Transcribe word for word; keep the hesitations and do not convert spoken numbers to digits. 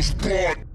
Sport.